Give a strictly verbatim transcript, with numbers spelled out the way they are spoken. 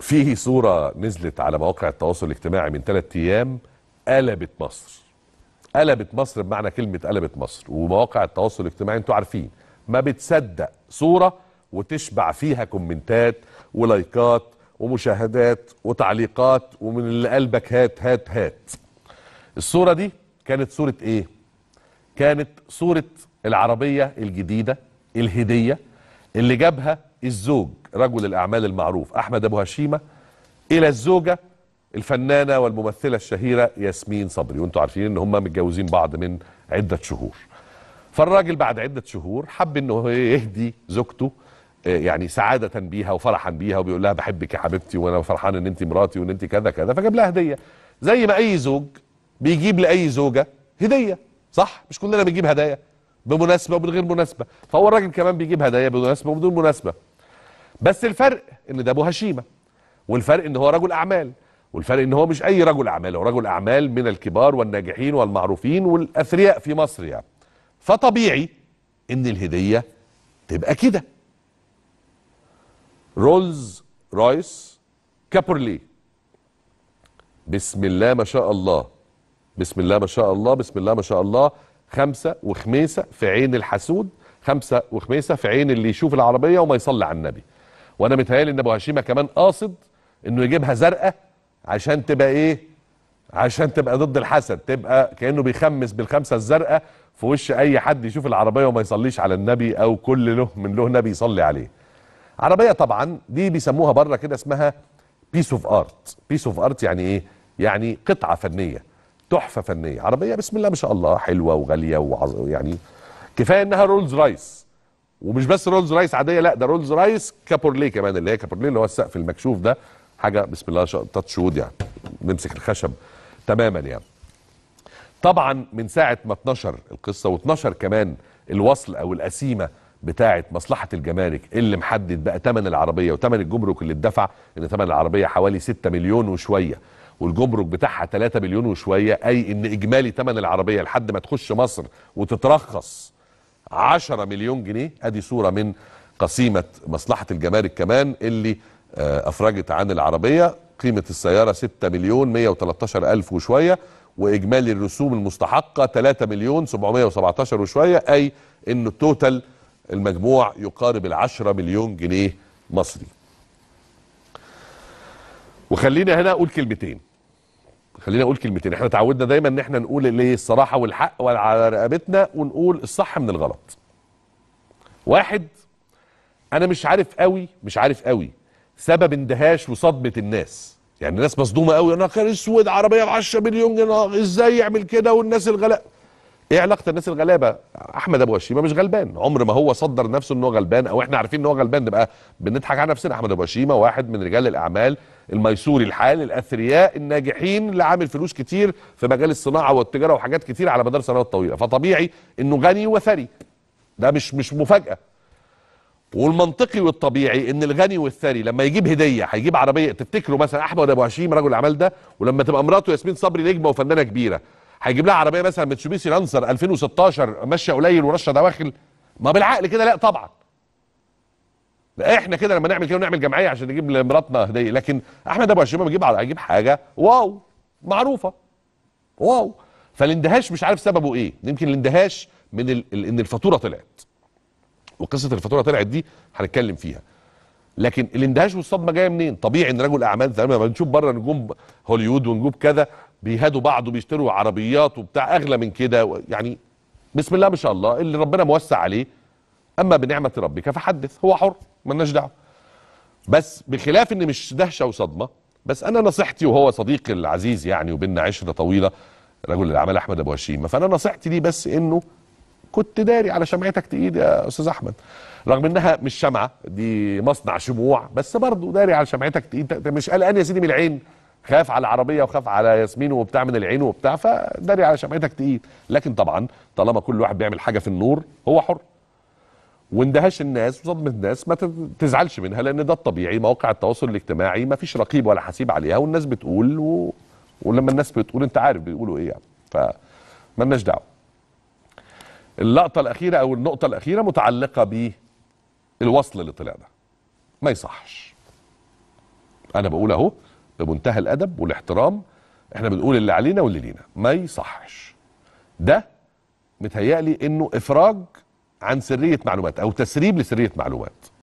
فيه صورة نزلت على مواقع التواصل الاجتماعي من ثلاث أيام قلبت مصر. قلبت مصر بمعنى كلمة قلبت مصر. ومواقع التواصل الاجتماعي انتوا عارفين ما بتصدق صورة وتشبع فيها كومنتات ولايكات ومشاهدات وتعليقات ومن اللي قلبك هات هات هات. الصورة دي كانت صورة ايه؟ كانت صورة العربية الجديدة الهدية اللي جابها الزوج رجل الأعمال المعروف أحمد أبو هشيمة إلى الزوجة الفنانة والممثلة الشهيرة ياسمين صبري، وانتوا عارفين ان هم متجوزين بعض من عدة شهور. فالراجل بعد عدة شهور حب انه يهدي زوجته يعني سعادة بيها وفرحا بيها، وبيقول لها بحبك يا حبيبتي وانا فرحان ان انت مراتي وان انت كذا كذا، فجاب لها هدية زي ما أي زوج بيجيب لأي زوجة هدية، صح؟ مش كلنا بنجيب هدايا بمناسبة ومن غير مناسبة، فهو الراجل كمان بيجيب هدايا بمناسبة وبدون مناسبة. بس الفرق ان ده أبو هشيمة، والفرق ان هو رجل أعمال، والفرق ان هو مش أي رجل أعمال، هو رجل أعمال من الكبار والناجحين والمعروفين والأثرياء في مصر يعني. فطبيعي ان الهدية تبقى كده. رولز رويس كابريوليه. بسم الله ما شاء الله. بسم الله ما شاء الله، بسم الله ما شاء الله. خمسة وخميسة في عين الحسود، خمسة وخميسة في عين اللي يشوف العربية وما يصلي على النبي. وانا متهيألي ان ابو هشيمة كمان قاصد انه يجيبها زرقاء عشان تبقى ايه؟ عشان تبقى ضد الحسد، تبقى كأنه بيخمس بالخمسة الزرقاء في وش اي حد يشوف العربية وما يصليش على النبي او كل له من له نبي يصلي عليه. عربية طبعا دي بيسموها بره كده اسمها بيس اوف ارت. بيس اوف ارت يعني ايه؟ يعني قطعة فنية، تحفة فنية. عربية بسم الله ما شاء الله حلوة وغالية وعظ... يعني كفاية انها رولز رويس، ومش بس رولز رويس عادية، لا ده رولز رويس كابريوليه كمان، اللي هي كابريوليه اللي هو السقف المكشوف ده، حاجة بسم الله ما شاء الله تاتش وود يعني، نمسك الخشب تماما يعني. طبعا من ساعة ما اتنشر القصة واتنشر كمان الوصل او القسيمة بتاعة مصلحة الجمارك اللي محدد بقى تمن العربية وتمن الجمرك اللي اتدفع، ان تمن العربية حوالي ستة مليون وشوية، والجمرك بتاعها ثلاثة مليون وشوية، أي إن إجمالي تمن العربية لحد ما تخش مصر وتترخص عشرة مليون جنيه. أدي صورة من قسيمة مصلحة الجمارك كمان اللي أفرجت عن العربية. قيمة السيارة ستة مليون مية وتلتاشر ألف وشوية، وإجمالي الرسوم المستحقة ثلاثة مليون سبعمية وسبعتاشر وشوية، أي إن التوتال المجموع يقارب العشرة مليون جنيه مصري. وخلينا هنا أقول كلمتين. خلينا اقول كلمتين، احنا تعودنا دايما ان احنا نقول اللي الصراحه والحق وعلى رقبتنا، ونقول الصح من الغلط. واحد، انا مش عارف قوي مش عارف قوي سبب اندهاش وصدمه الناس، يعني الناس مصدومه قوي، انا خير اسود عربيه ب عشرة مليون جنيه ازاي يعمل كده والناس الغلابه. ايه علاقه الناس الغلابه؟ احمد ابو هشيمه مش غلبان، عمر ما هو صدر نفسه ان هو غلبان او احنا عارفين ان هو غلبان نبقى بنضحك على نفسنا. احمد ابو هشيمه واحد من رجال الاعمال الميسوري الحال الاثرياء الناجحين اللي عامل فلوس كتير في مجال الصناعه والتجاره وحاجات كتير على مدار سنوات طويله، فطبيعي انه غني وثري، ده مش مش مفاجاه. والمنطقي والطبيعي ان الغني والثري لما يجيب هديه هيجيب عربيه. تفتكروا مثلا احمد ابو هشيمه رجل الاعمال ده ولما تبقى مراته ياسمين صبري نجمه وفنانه كبيره هيجيب لها عربيه مثلا ميتسوبيسي لانسر ألفين وستاشر ماشيه قليل ورشه دواخل؟ ما بالعقل كده لا طبعا، لا احنا كده لما نعمل كده ونعمل جمعيه عشان نجيب لمراتنا هديه. لكن احمد ابو هشيمه بيجيب هيجيب حاجه واو معروفه واو. فالاندهاش مش عارف سببه ايه، يمكن الاندهاش من ال... ال... ان الفاتوره طلعت، وقصه الفاتوره طلعت دي هنتكلم فيها. لكن الاندهاش والصدمه جايه منين؟ طبيعي ان رجل اعمال لما بنشوف بره نجوم هوليوود ونجوم كذا بيهادوا بعض وبيشتروا عربيات وبتاع اغلى من كده، يعني بسم الله ما شاء الله اللي ربنا موسع عليه، اما بنعمه ربك فحدث، هو حر مالناش دعوه. بس بخلاف ان مش دهشه وصدمه، بس انا نصيحتي وهو صديقي العزيز يعني وبينا عشره طويله رجل الاعمال احمد ابو هشيمه، فانا نصيحتي ليه بس انه كنت داري على شمعتك تقيد يا استاذ احمد، رغم انها مش شمعه دي مصنع شموع، بس برضه داري على شمعتك تقيد، مش قلقان يا سيدي من العين، خاف على العربيه وخاف على ياسمين وبتاع من العين وبتاع، فداري على شمعتك تقيد. لكن طبعا طالما كل واحد بيعمل حاجه في النور هو حر، واندهاش الناس وصدمه الناس ما تزعلش منها لان ده الطبيعي. مواقع التواصل الاجتماعي ما فيش رقيب ولا حسيب عليها، والناس بتقول و... ولما الناس بتقول انت عارف بيقولوا ايه يعني، فمالناش دعوه. اللقطه الاخيره او النقطه الاخيره متعلقه بالوصل اللي طلع ده، ما يصحش انا بقول اهو بمنتهى الادب والاحترام، احنا بنقول اللي علينا واللي لينا، ما يصحش. ده متهيألي انه افراج عن سرية معلومات او تسريب لسرية معلومات.